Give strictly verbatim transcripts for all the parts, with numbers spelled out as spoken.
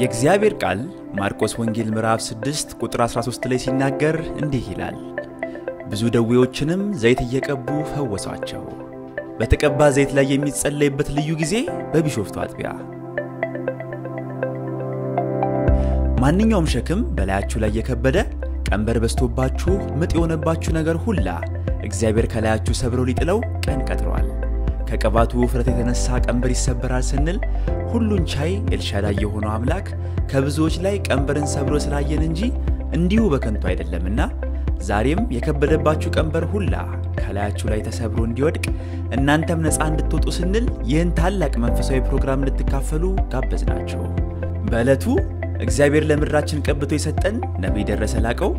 የእግዚአብሔር ቃል ማርቆስ ወንጌል ምዕራፍ ስድስት ቁጥር አስራ ሶስት ላይ ሲናገር እንዲህ ይላል ብዙ ደዌዎችንም ዘይት እየቀቡ ፈወሳቸው በተቀባ ዘይት ላይ የሚጸለይበት ልዩ ጊዜ በቢሾፍቱ አጥቢያ ማንኛውም ሸክም በላያችሁ ላይ የከበደ ቀንበር በስቶባችሁ ምጥ የሆነባችሁ ነገር ሁላ እግዚአብሔር ከላያችሁ ሰብሮ ሊጥለው ቀን ቀጥሯል ከቀባቱ ፍረት የተነሳ ቀንበር ይሰበራል ስንል ሁሉን ቻይ ኤልሻዳይ የሆነው አምላክ ከብዙዎች ላይ ቀንበርን ሰብሮ ስላየን እንጂ እንዲሁ በከንቱ አይደለምና ዛሬም የከበደባችሁ ቀንበር ሁላ ከላያችሁ ላይ ተሰብሮ እንዲወድቅ እናንተም ነፃ እንድትወጡ ስንል ይህን ታላቅ መንፈሳዊ ፕሮግራም እንድትካፈሉ ጋበዝናችሁ በእለቱ እግዚአብሔር ለምድራችን ቀብቶ ይሰጠን ነብይ ደረሰ ላቀው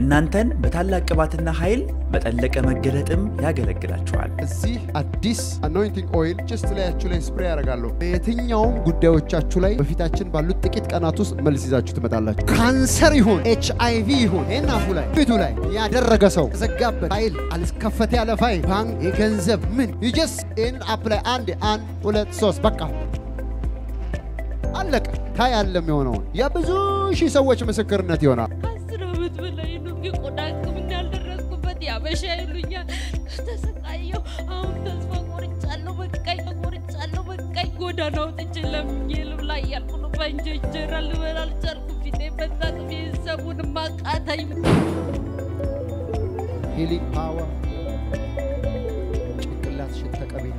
እናንተን በታላቅ ቅባትና ኃይል በጠለቀ መገለጥም ያገለግላችኋል እዚህ አዲስ anointing oil just ላያችሁ ላይ ስፕሬ አደርጋለሁ በየትኛው ጉዳዮቻችሁ ላይ በፊታችን ባሉት ጥቂት ቀናት ውስጥ መልስ ይዛችሁ ትመጣላችሁ ካንሰር ይሁን ኤች አይ ቪ ይሁን እናፉ ላይ ፊቱ ላይ ያደረገ ሰው ዘጋበት ኃይል አልስከፈተ ያለ ፋይል ባንክ የገንዘብ ምን you just in apply and and ሁለት ሶስት በቃ አለቀ ታያለም የሆነው ያ ብዙ ሺህ ሰዎች መስከረነት ይሆናል አስር ወጥ በላይ ነው የቆዳቅም እንዳልደረስኩበት ያበሻይሉኛ ተሰቃየው አሁን ተስፋ ቆርጫለሁ በቃይ ቆርጫለሁ በቃይ ጎዳናው ጥጭለም ይልብላ ያልኩን በእንጀራል ወላል ጨርቁ ፊቴ በታቅም የሰቡን ማቃታይ healing power ጭቅላት ሽተቀበይታ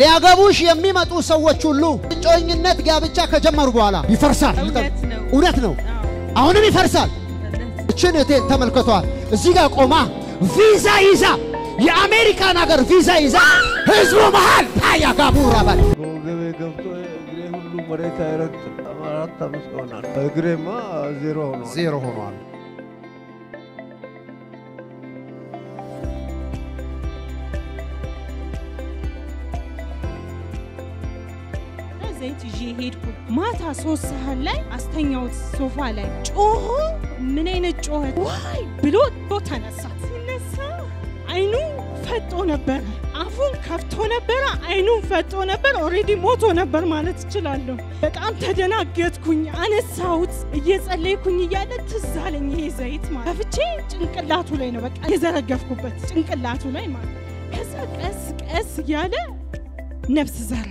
ሊያገቡሽ የሚመጡ ሰዎች ሁሉ ጮኝነት ጋብቻ ከጀመሩ በኋላ ይፈርሳል እውነት ነው አሁንም ይፈርሳል እቺነቴ ተመልከቷል እዚህ ጋር ቆማ ቪዛ ይዛ የአሜሪካን ሀገር ቪዛ ይዛ ህዝቡ መሃል ታያጋቡ ረባል ወገበ ገብቶ እግሬ ሁሉ ወራይ ታይረት አራት ተመስቆናል እግሬማ ዜሮ ሆኗል ዜሮ ሆኗል ዘይት ጂሄድኩ ማታ ሶስት ሰዓት ላይ አስተኛው ሶፋ ላይ ጮሆ ምን አይነት ጮህ ዋይ ብሎ ተነሳ ሲነሳ አይኑ ፈጥቶ ነበር አፉን ከፍቶ ነበር አይኑ ፈጥቶ ነበር ኦሬዲ ሞቶ ነበር ማለት ይችላል በጣም ተደናገጥኩኝ አነሳሁት እየጸለይኩኝ ያለ ተዛለኝ ይሄ ዘይት ማለት ፍቼ ጭንቅላቱ ላይ ነው በቃ የዘረገፍኩበት ጭንቅላቱ ላይ ማለት ከዛ ቀስ ቀስ ያለ ነፍስ ዘራ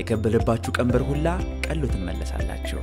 የከበደባችሁ ቀንበር ሁላ ቀሎት መለሳላችሁ